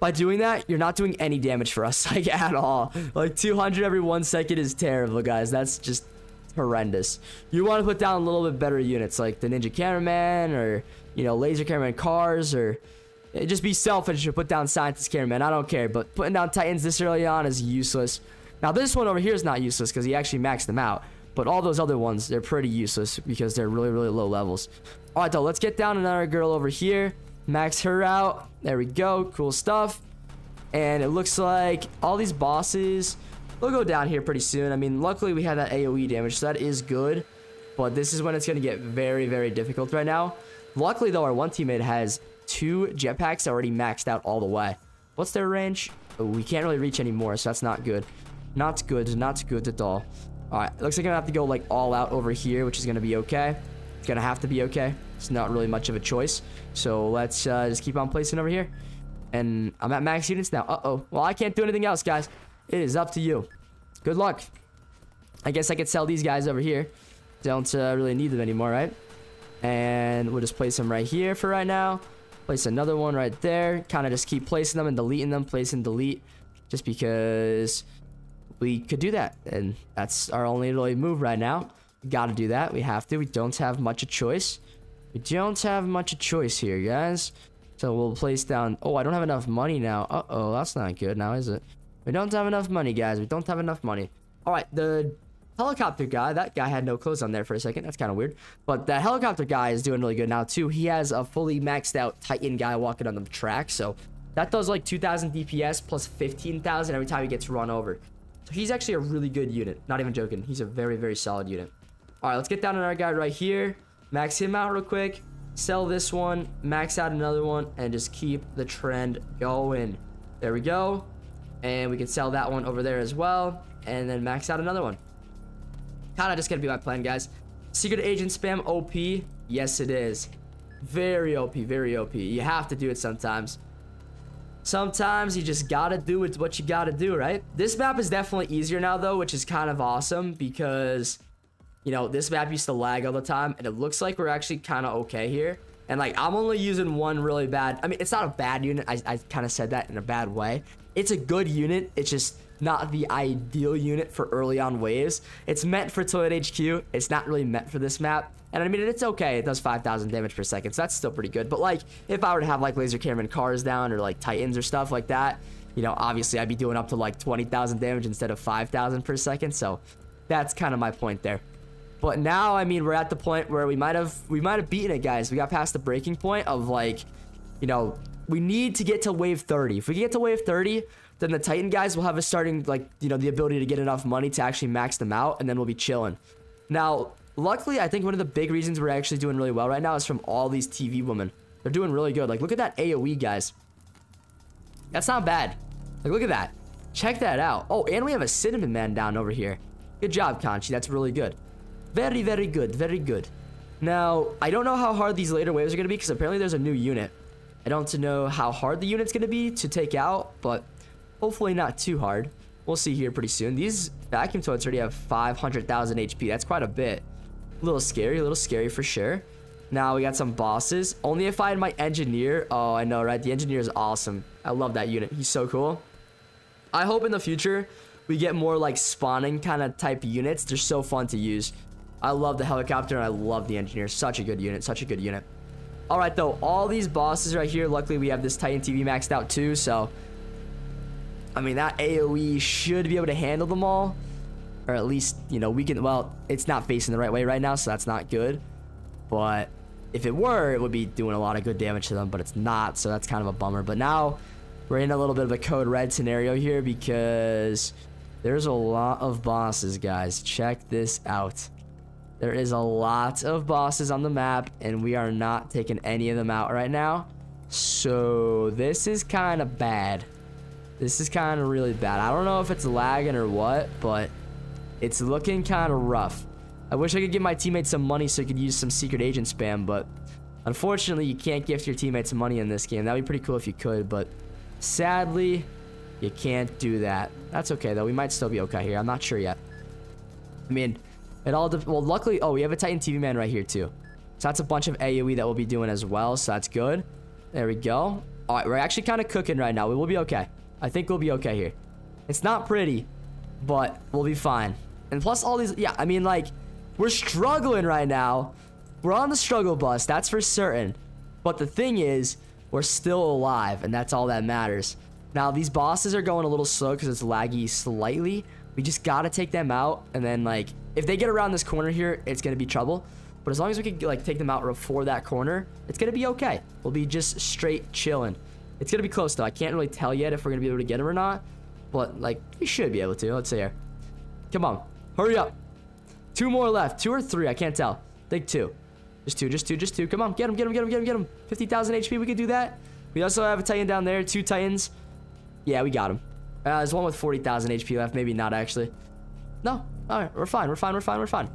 by doing that, you're not doing any damage for us, like, at all. Like, 200 every 1 second is terrible, guys. That's just horrendous. You want to put down a little bit better units, like the Ninja Cameraman, or, you know, Laser Cameraman Cars, or just be selfish and put down Scientist Cameraman. I don't care, but putting down Titans this early on is useless. Now, this one over here is not useless because he actually maxed them out. But all those other ones, they're pretty useless because they're really, really low levels. All right, though, let's get down another girl over here. Max her out. There we go. Cool stuff. And it looks like all these bosses will go down here pretty soon. I mean, luckily, we had that AoE damage, so that is good. But this is when it's going to get very, very difficult right now. Luckily, though, our one teammate has 2 jetpacks already maxed out all the way. What's their range? Oh, we can't really reach anymore, so that's not good. Not good. Not good at all. All right. Looks like I'm going to have to go, like, all out over here, which is going to be okay. It's going to have to be okay. It's not really much of a choice. So let's just keep on placing over here. And I'm at max units now. Uh-oh. Well, I can't do anything else, guys. It is up to you. Good luck. I guess I could sell these guys over here. Don't really need them anymore, right? And we'll just place them right here for right now. Place another one right there. Kind of just keep placing them and deleting them. Place and delete. Just because we could do that, and that's our only really move right now. We gotta do that. We have to. We don't have much of a choice. We don't have much of a choice here, guys. So we'll place down. Oh, I don't have enough money now. Uh-oh, that's not good now, is it? We don't have enough money, guys. We don't have enough money. All right, the helicopter guy. That guy had no clothes on there for a second. That's kind of weird. But that helicopter guy is doing really good now, too. He has a fully maxed out Titan guy walking on the track. So that does like 2,000 DPS plus 15,000 every time he gets run over. He's actually a really good unit. Not even joking. He's a very, very solid unit. All right, let's get down on our guy right here. Max him out real quick. Sell this one. Max out another one. And just keep the trend going. There we go. And we can sell that one over there as well. And then max out another one. Kind of just going to be my plan, guys. Secret agent spam OP. Yes, it is. Very OP. Very OP. You have to do it sometimes. Sometimes you just gotta do what you gotta do, right? This map is definitely easier now, though, which is kind of awesome because, you know, this map used to lag all the time, and it looks like we're actually kind of okay here. And, like, I'm only using one really bad... I mean, it's not a bad unit. I kind of said that in a bad way. It's a good unit. It's just not the ideal unit for early on waves. It's meant for Toilet HQ. It's not really meant for this map. And, I mean, it's okay. It does 5,000 damage per second, so that's still pretty good. But, like, if I were to have, like, Laser Cameraman Cars down or, like, Titans or stuff like that, you know, obviously I'd be doing up to, like, 20,000 damage instead of 5,000 per second. So that's kind of my point there. But now, I mean, we're at the point where we might have beaten it, guys. We got past the breaking point of, like, you know, we need to get to wave 30. If we get to wave 30... then the Titan guys will have a starting, like, you know, the ability to get enough money to actually max them out, and then we'll be chilling. Now, luckily, I think one of the big reasons we're actually doing really well right now is from all these TV women. They're doing really good. Like, look at that AoE, guys. That's not bad. Like, look at that. Check that out. Oh, and we have a Cinnamon Man down over here. Good job, Kanchi. That's really good. Very, very good. Very good. Now, I don't know how hard these later waves are going to be, because apparently there's a new unit. I don't know how hard the unit's going to be to take out, but hopefully not too hard. We'll see here pretty soon. These vacuum toilets already have 500,000 HP. That's quite a bit. A little scary for sure. Now we got some bosses. Only if I had my engineer. Oh, I know, right? The engineer is awesome. I love that unit. He's so cool. I hope in the future we get more like spawning kind of type units. They're so fun to use. I love the helicopter and I love the engineer. Such a good unit, such a good unit. All right, though, all these bosses right here, luckily we have this Titan TV maxed out too, so I mean that AoE should be able to handle them all, or at least, you know, we can, well, it's not facing the right way right now, so that's not good, but if it were, it would be doing a lot of good damage to them, but it's not, so that's kind of a bummer. But now we're in a little bit of a code red scenario here because there's a lot of bosses, guys. Check this out. There is a lot of bosses on the map, and we are not taking any of them out right now. So this is kind of bad. This is kind of really bad. I don't know if it's lagging or what, but it's looking kind of rough. I wish I could give my teammates some money so I could use some secret agent spam, but unfortunately, you can't gift your teammates money in this game. That'd be pretty cool if you could, but sadly, you can't do that. That's okay, though. We might still be okay here. I'm not sure yet. I mean, it all depends. Well, luckily, oh, we have a Titan TV man right here, too. So that's a bunch of AoE that we'll be doing as well, so that's good. There we go. All right, we're actually kind of cooking right now. We will be okay. I think we'll be okay here. It's not pretty, but we'll be fine. And plus all these, yeah, I mean, like, we're struggling right now. We're on the struggle bus, that's for certain. But the thing is, we're still alive, and that's all that matters. Now, these bosses are going a little slow because it's laggy slightly. We just got to take them out, and then, like, if they get around this corner here, it's going to be trouble. But as long as we can, like, take them out before that corner, it's going to be okay. We'll be just straight chilling. It's going to be close, though. I can't really tell yet if we're going to be able to get them or not. But, like, we should be able to. Let's see here. Come on. Hurry up. Two more left. Two or three. I can't tell. I think two. Just two. Just two. Just two. Come on. Get him. Get him. Get him. Get him. Get him. 50,000 HP. We can do that. We also have a Titan down there. Two Titans. Yeah, we got him. There's one with 40,000 HP left. Maybe not, actually. No. All right. We're fine. We're fine. We're fine. We're fine.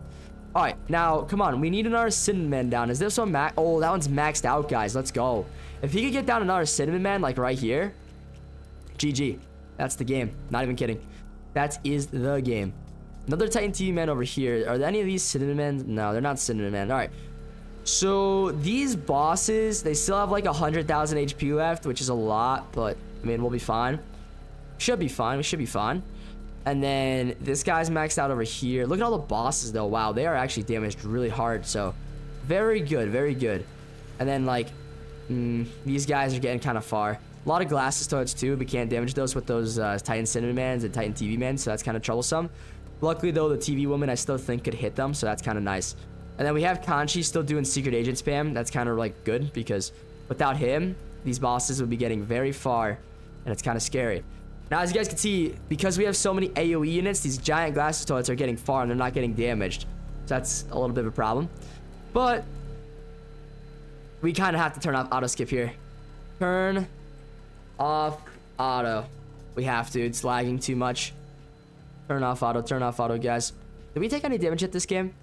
All right. Now, come on. We need another Cinnamon Man down. Is this one max? Oh, that one's maxed out, guys. Let's go. If he could get down another Cinnamon Man, like right here. GG. That's the game. Not even kidding. That is the game. Another Titan TV man over here. Are there any of these Cinnamon Men? No, they're not Cinnamon Men. All right. So these bosses, they still have like 100,000 HP left, which is a lot, but I mean, we'll be fine. Should be fine. We should be fine. And then this guy's maxed out over here. Look at all the bosses though. Wow, they are actually damaged really hard. So very good, very good. And then like these guys are getting kind of far. A lot of glasses toads too. We can't damage those with those Titan Cinnamon Mans and Titan TV men, so that's kind of troublesome. Luckily, though, the TV woman, I still think, could hit them, so that's kind of nice. And then we have Kanchi still doing secret agent spam. That's kind of, like, good, because without him, these bosses would be getting very far, and it's kind of scary. Now, as you guys can see, because we have so many AoE units, these giant glasses toilets are getting far, and they're not getting damaged. So that's a little bit of a problem. But we kind of have to turn off auto-skip here. Turn off auto. We have to. It's lagging too much. Turn off auto, guys. Did we take any damage at this game?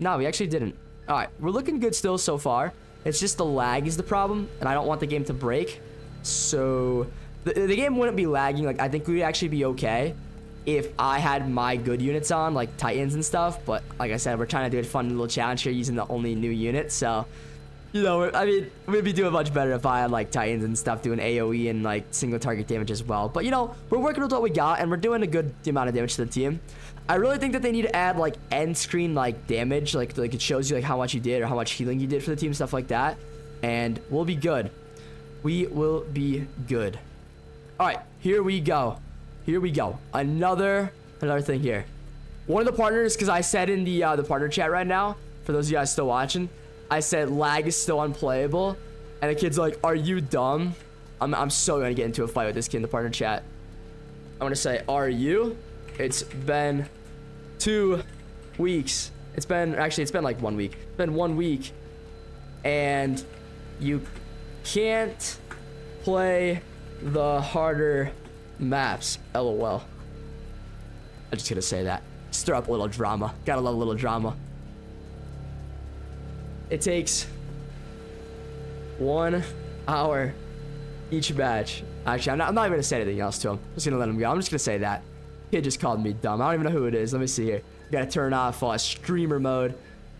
No, we actually didn't. All right, we're looking good still so far. It's just the lag is the problem, and I don't want the game to break. So the game wouldn't be lagging. Like, I think we'd actually be okay if I had my good units on, like Titans and stuff. But like I said, we're trying to do a fun little challenge here using the only new unit. So, you know, I mean, we'd be doing much better if I had, like, Titans and stuff doing AoE and, like, single target damage as well. But, you know, we're working with what we got, and we're doing a good amount of damage to the team. I really think that they need to add, like, end screen, like, damage. Like it shows you, like, how much you did or how much healing you did for the team, stuff like that. And we'll be good. We will be good. All right, here we go. Here we go. Another thing here. One of the partners, because I said in the partner chat right now, for those of you guys still watching, I said lag is still unplayable, and the kid's like, "Are you dumb?" I'm so gonna get into a fight with this kid in the partner chat. I'm gonna say, "Are you?" It's been 2 weeks. It's been like 1 week. It's been 1 week, and you can't play the harder maps. LOL. I'm just gonna say that. Stir up a little drama. Gotta love a little drama. It takes 1 hour each match. Actually, I'm not even going to say anything else to him. I'm just going to let him go. I'm just going to say that. Kid just called me dumb. I don't even know who it is. Let me see here. Got to turn off streamer mode.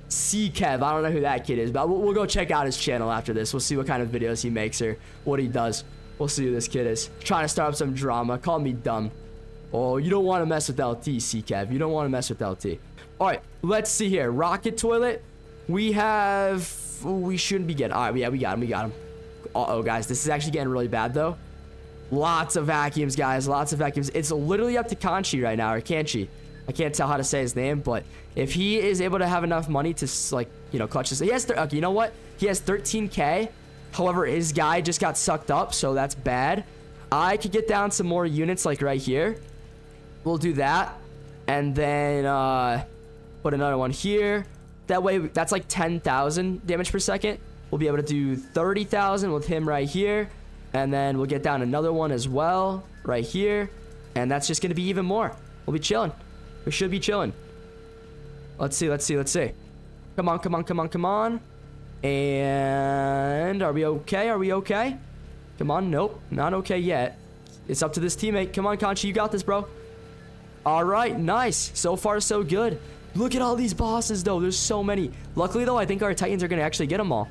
C Kev. I don't know who that kid is, but we'll go check out his channel after this. We'll see what kind of videos he makes or what he does. We'll see who this kid is. Trying to start up some drama. Called me dumb. Oh, you don't want to mess with LT, C Kev. You don't want to mess with LT. All right, let's see here. Rocket toilet. We have... we shouldn't be getting... all right, yeah, we got him. We got him. Uh-oh, guys. This is actually getting really bad, though. Lots of vacuums, guys. Lots of vacuums. It's literally up to Kanchi right now, or Kanchi. I can't tell how to say his name, but if he is able to have enough money to, like, you know, clutch this... he has... okay, you know what? He has 13K. However, his guy just got sucked up, so that's bad. I could get down some more units, like, right here. We'll do that. And then, put another one here. That way, that's like 10,000 damage per second. We'll be able to do 30,000 with him right here. And then we'll get down another one as well right here. And that's just going to be even more. We'll be chilling. We should be chilling. Let's see. Let's see. Let's see. Come on. Come on. Come on. Come on. And are we okay? Are we okay? Come on. Nope. Not okay yet. It's up to this teammate. Come on, Kanchi. You got this, bro. All right. Nice. So far, so good. Look at all these bosses, though. There's so many. Luckily, though, I think our Titans are going to actually get them all.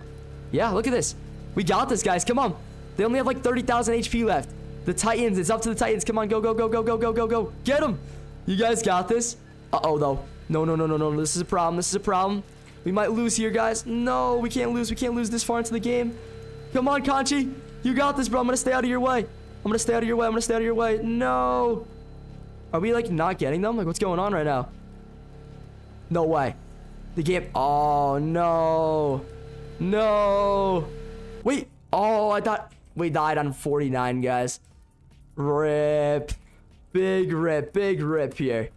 Yeah, look at this. We got this, guys. Come on. They only have like 30,000 HP left. The Titans. It's up to the Titans. Come on. Go, go, go, go, go, go, go, go. Get them. You guys got this. Uh-oh, though. No, no, no, no, no. This is a problem. This is a problem. We might lose here, guys. No, we can't lose. We can't lose this far into the game. Come on, Kanchi. You got this, bro. I'm going to stay out of your way. I'm going to stay out of your way. I'm going to stay out of your way. No. Are we, like, not getting them? Like, what's going on right now? No way. The game. Oh, no. No. Wait. Oh, I thought we died on 49, guys. Rip. Big rip. Big rip here.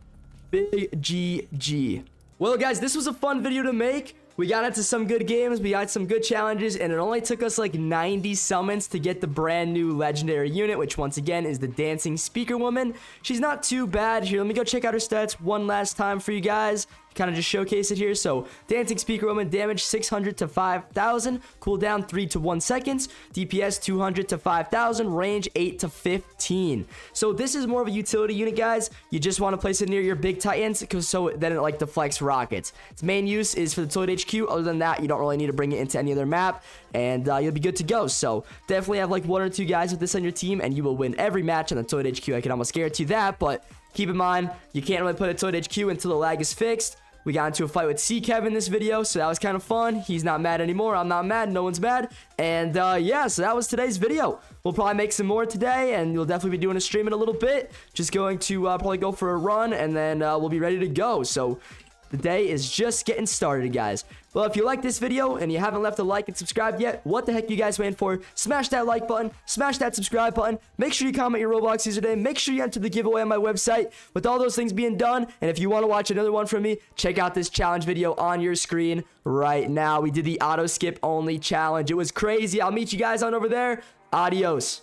Big GG. Well, guys, this was a fun video to make. We got into some good games. We got some good challenges. And it only took us like 90 summons to get the brand new legendary unit, which once again is the Dancing Speakerwoman. She's not too bad here. Let me go check out her stats one last time for you guys. Kind of just showcase it here. So Dancing Speakerwoman, damage 600 to 5,000. Cooldown 3 to 1 seconds. DPS 200 to 5,000. Range 8 to 15. So this is more of a utility unit, guys. You just want to place it near your big Titans because so then it like deflects rockets. Its main use is for the Toad HQ. Other than that, you don't really need to bring it into any other map. And you'll be good to go. So definitely have like one or two guys with this on your team and you will win every match on the Toad HQ. I can almost guarantee that, but keep in mind, you can't really put a Toad HQ until the lag is fixed. We got into a fight with C Kev in this video, so that was kind of fun. He's not mad anymore. I'm not mad. No one's mad. And, yeah, so that was today's video. We'll probably make some more today, and we'll definitely be doing a stream in a little bit. Just going to probably go for a run, and then we'll be ready to go. So the day is just getting started, guys. Well, if you like this video and you haven't left a like and subscribe yet, what the heck are you guys waiting for? Smash that like button. Smash that subscribe button. Make sure you comment your Roblox username. Make sure you enter the giveaway on my website. With all those things being done, and if you want to watch another one from me, check out this challenge video on your screen right now. We did the auto skip only challenge. It was crazy. I'll meet you guys on over there. Adios.